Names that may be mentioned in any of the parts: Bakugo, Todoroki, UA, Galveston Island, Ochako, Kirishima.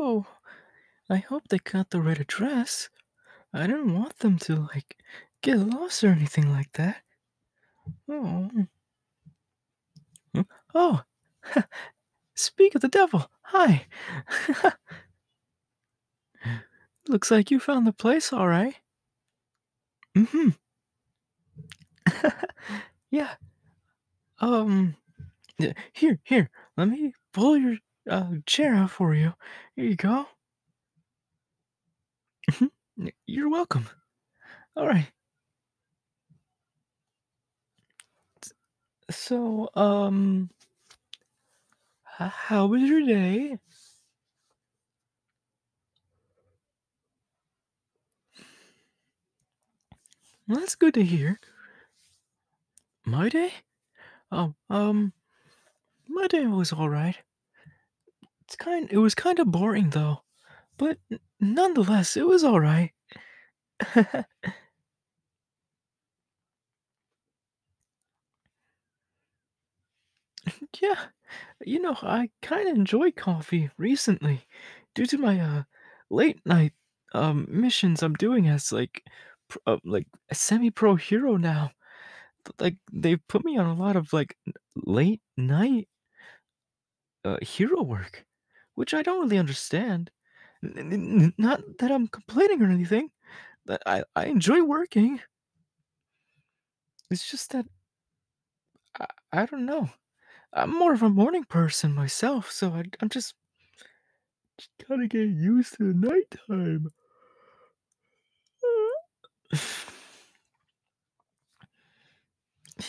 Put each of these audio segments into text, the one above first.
Oh, I hope they got the right address. I didn't want them to, get lost or anything like that. Oh. Oh! Speak of the devil! Hi! Looks like you found the place all right. Mm-hmm. Yeah. Here. Let me pull your chair out for you. Here you go. You're welcome. All right. So, how was your day? Well, that's good to hear. My day? My day was all right. It was kind of boring though, but nonetheless, it was all right. Yeah, I kind of enjoy coffee recently due to my late night missions I'm doing as a semi-pro hero now. They put me on a lot of late night hero work, which I don't really understand. Not that I'm complaining or anything, that I enjoy working. It's just that I don't know. I'm more of a morning person myself, so I'm just gotta get used to the nighttime.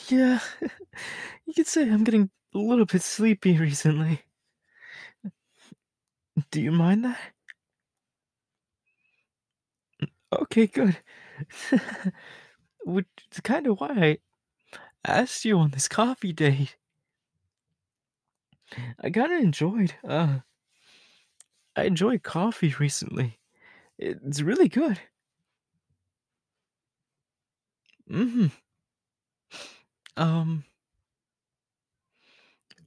Yeah, you could say I'm getting a little bit sleepy recently. Do you mind that? Okay, good. Which is kind of why I asked you on this coffee date. I kind of enjoyed. I enjoyed coffee recently. It's really good.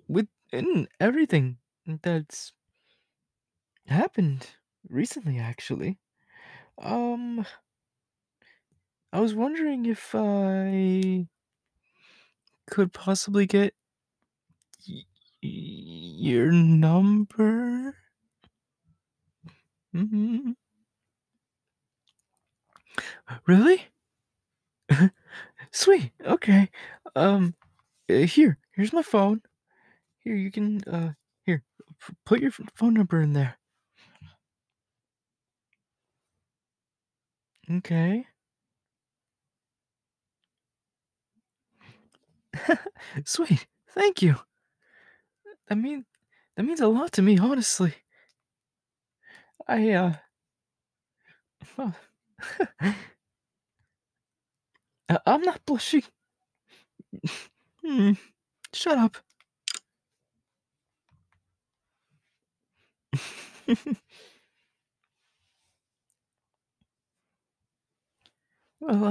Within everything that's happened recently, actually, I was wondering if I could possibly get your number. Really? Sweet. Okay. Here's my phone. Here, you can put your phone number in there. Okay. Sweet. Thank you. That means a lot to me, honestly. I'm not blushing. Shut up. Well,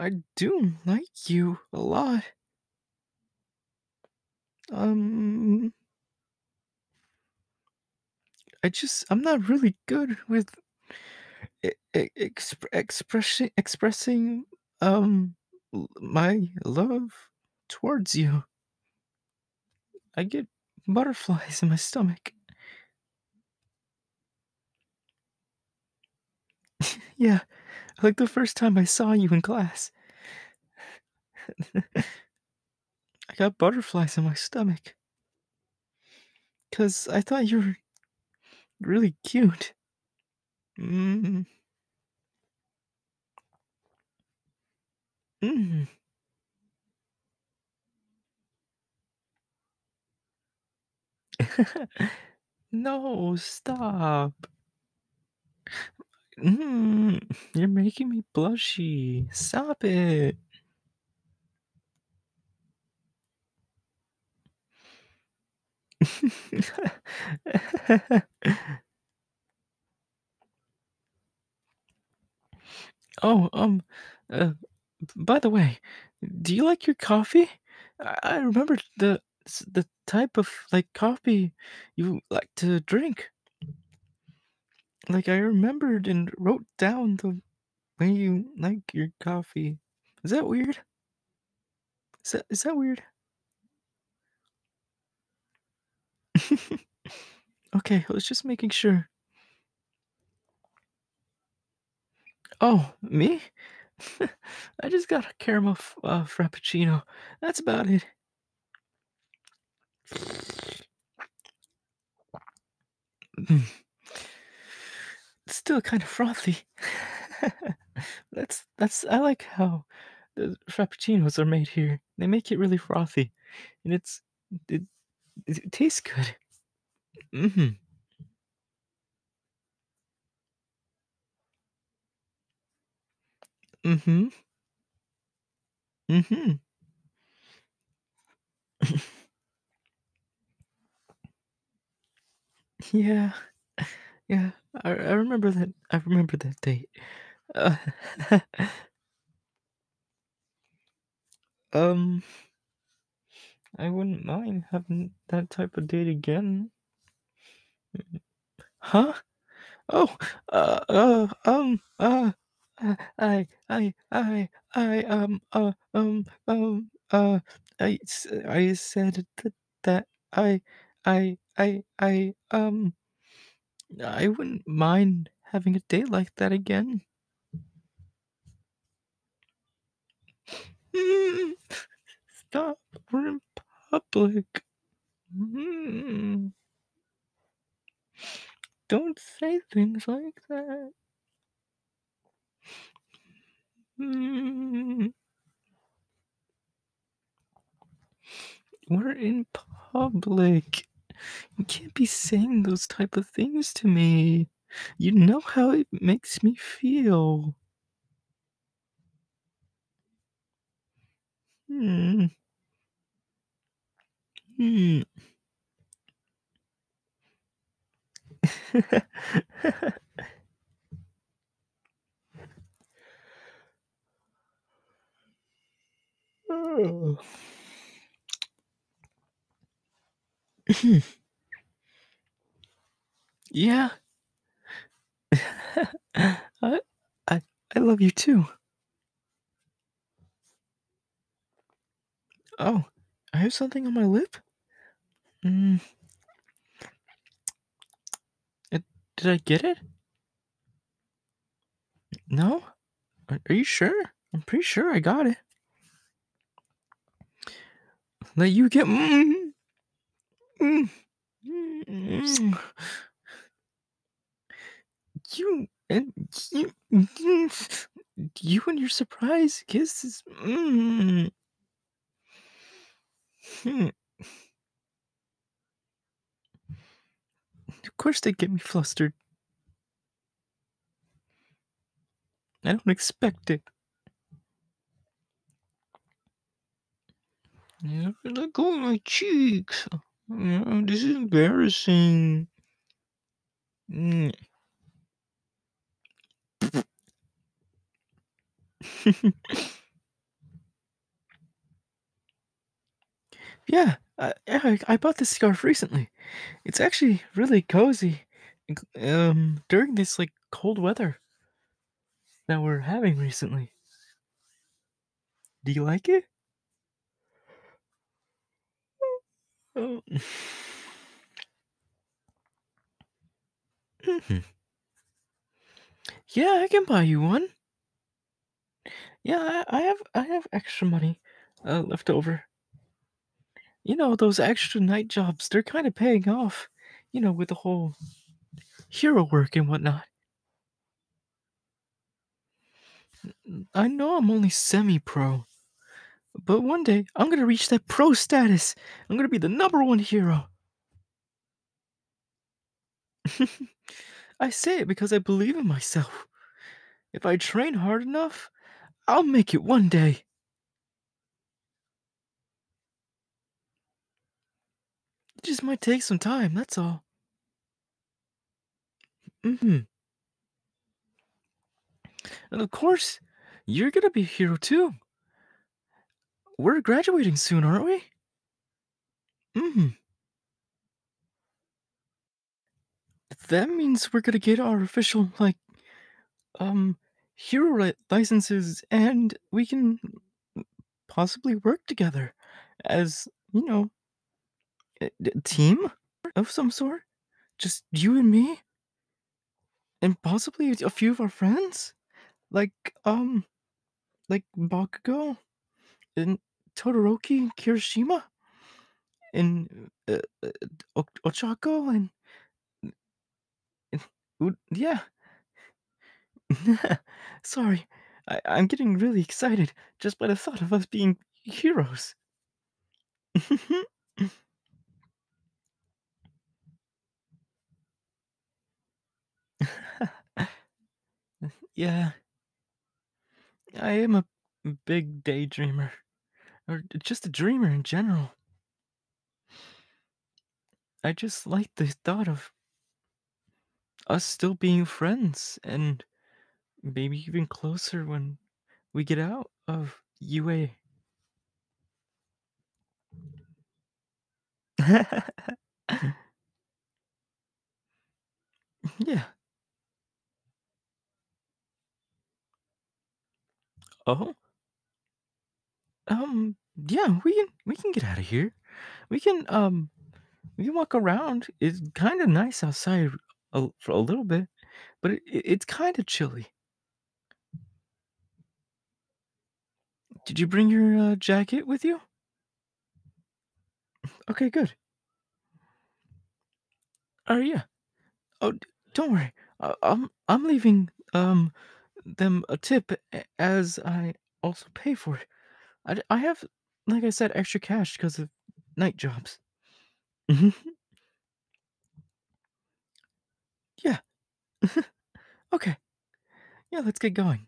I do like you a lot. I'm not really good with expressing my love towards you. I get butterflies in my stomach. Yeah, like the first time I saw you in class. I got butterflies in my stomach. 'Cause I thought you were really cute. No, stop. You're making me blushy. Stop it. Oh, by the way, do you like your coffee? I remember the type of coffee you like to drink. Like, I remembered and wrote down the way you like your coffee. Is that weird? Is that weird? Okay, I was just making sure. Oh, me? I just got a caramel frappuccino. That's about it. It's still kind of frothy. I like how the frappuccinos are made here. They make it really frothy, and it tastes good. Yeah. Yeah, I remember that. I remember that date. I wouldn't mind having that type of date again. Huh? Oh, I said that I wouldn't mind having a day like that again. Stop. We're in public. Don't say things like that. We're in public. You can't be saying those type of things to me. You know how it makes me feel. Oh. Yeah. I love you too. Oh, I have something on my lip? Did I get it? No? Are you sure? I'm pretty sure I got it. Let you get... You and your surprise kisses. Of course they get me flustered. I don't expect it. Let go of my cheeks. This is embarrassing. Yeah, I bought this scarf recently. It's actually really cozy during this like cold weather that we're having recently. Do you like it? Oh. Yeah, I can buy you one. Yeah, I have extra money left over. You know, those extra night jobs, they're kind of paying off, you know, with the whole hero work and whatnot. I know I'm only semi-pro, but one day I'm going to reach that pro status. I'm going to be the #1 hero. I say it because I believe in myself. If I train hard enough, I'll make it one day. It just might take some time, that's all. And of course, you're gonna be a hero too. We're graduating soon, aren't we? That means we're gonna get our official, like, hero licenses, and we can possibly work together as, you know, a team of some sort. Just you and me, and possibly a few of our friends, like Bakugo, and Todoroki, and Kirishima, and Ochako, and yeah. Sorry, I'm getting really excited just by the thought of us being heroes. Yeah, I am a big daydreamer, or just a dreamer in general. I just like the thought of us still being friends, and maybe even closer when we get out of UA. Yeah. Oh. Yeah, we can get out of here. We can walk around. It's kind of nice outside for a little bit, but it's kind of chilly. Did you bring your jacket with you? Okay, good. Oh yeah. Oh, don't worry. I'm leaving them a tip as I also pay for it. I have, like I said, extra cash because of night jobs. Yeah. Okay. Yeah, let's get going.